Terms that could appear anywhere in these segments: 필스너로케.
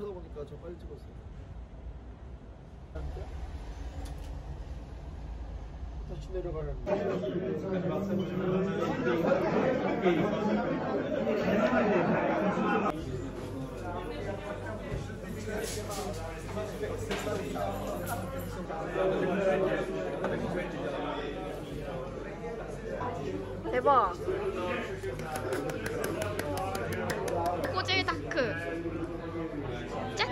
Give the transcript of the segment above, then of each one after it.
쳐다보니까 저 빨리 찍었어요. 다시 내려가려고. 대박. 꼬질 다크. 짠.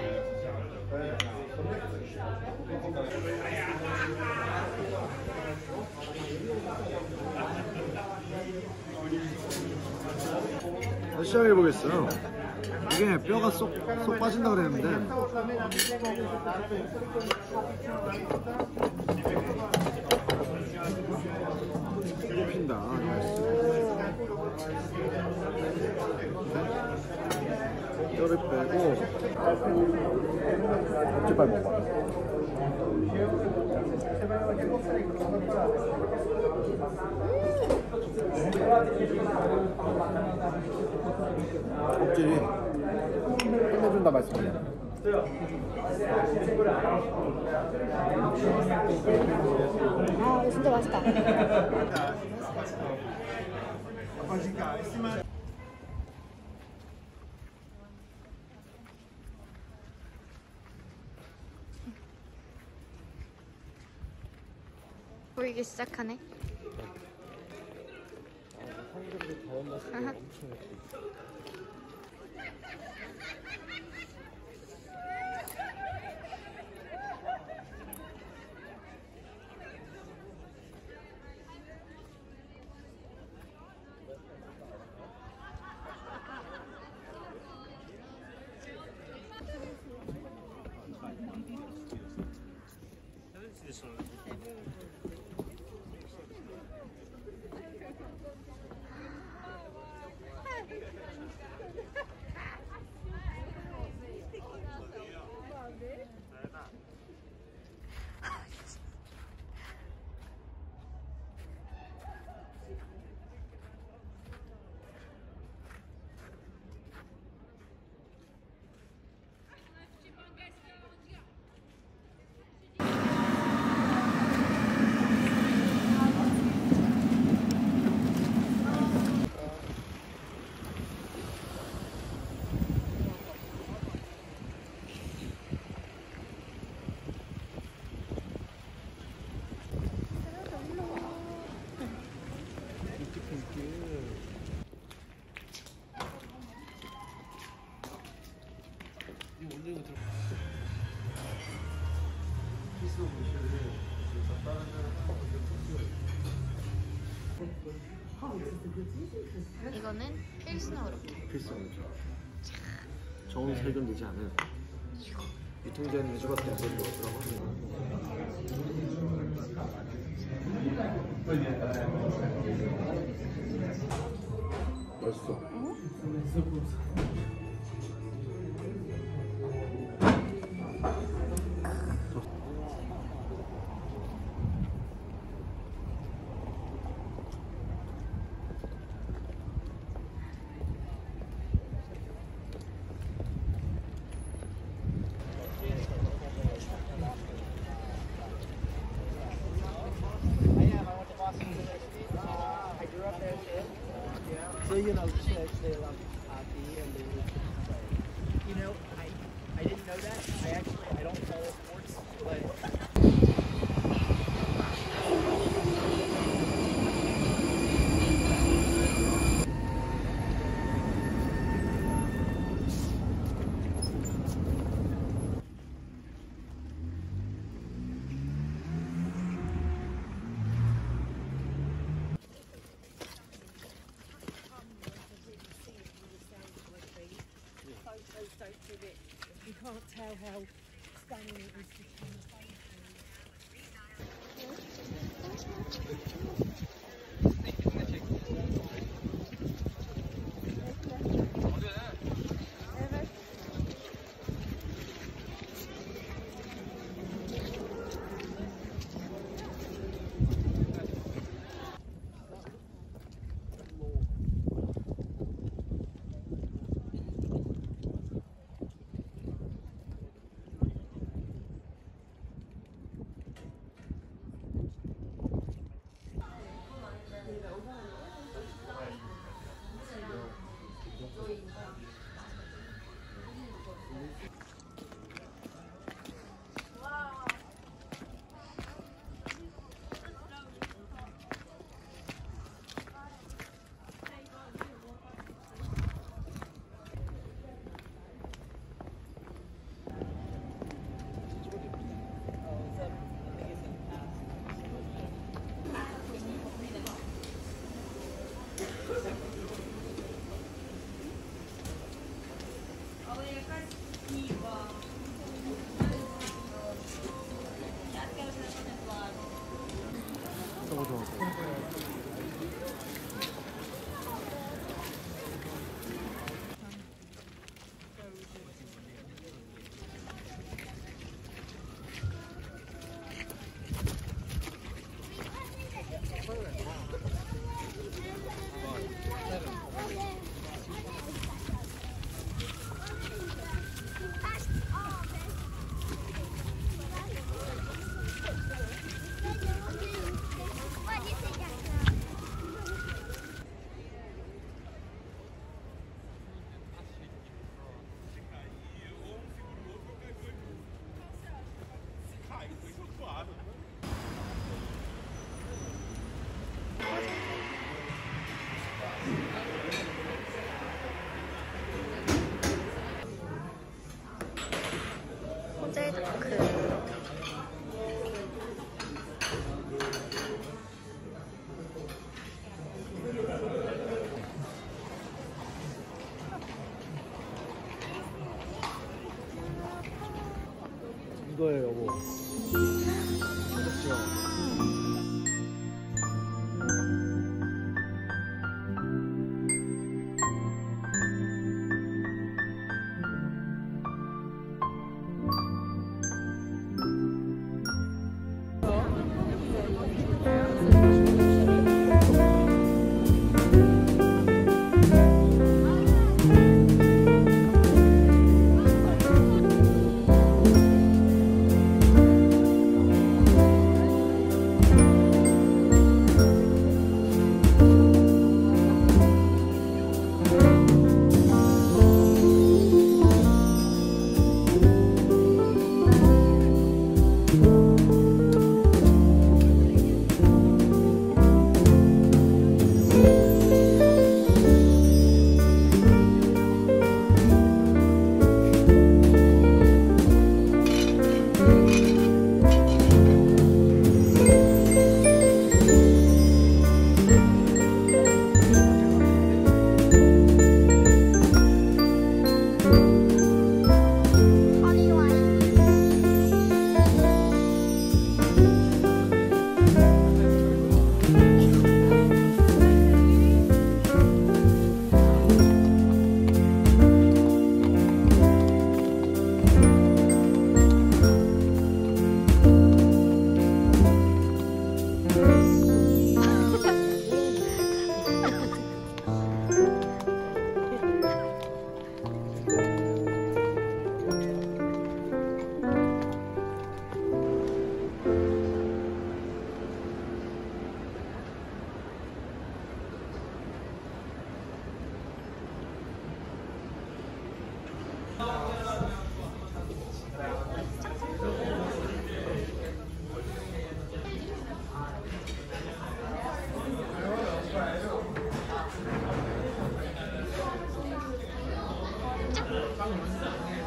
시작해 보겠어요. 이게 뼈가 쏙 빠진다 그랬는데 굽힌다. 뼈를 빼고 제발 먹어봐. 껍질이 끝내준다 말씀드려요. 아 이거 진짜 맛있다. 보이기 시작하네. 이거는 필스너로케. 필스너로케. 저온 세균되지 않은 유통기한이 2주밖에 안 되는 거라고 합니다. 맛있어. 어? So, you know, they love hockey and they would play. You know, I didn't know that. I don't follow sports, but... You can't tell how stunning it is between the 너무 좋아서. 이거예요, 여보. 귀엽죠?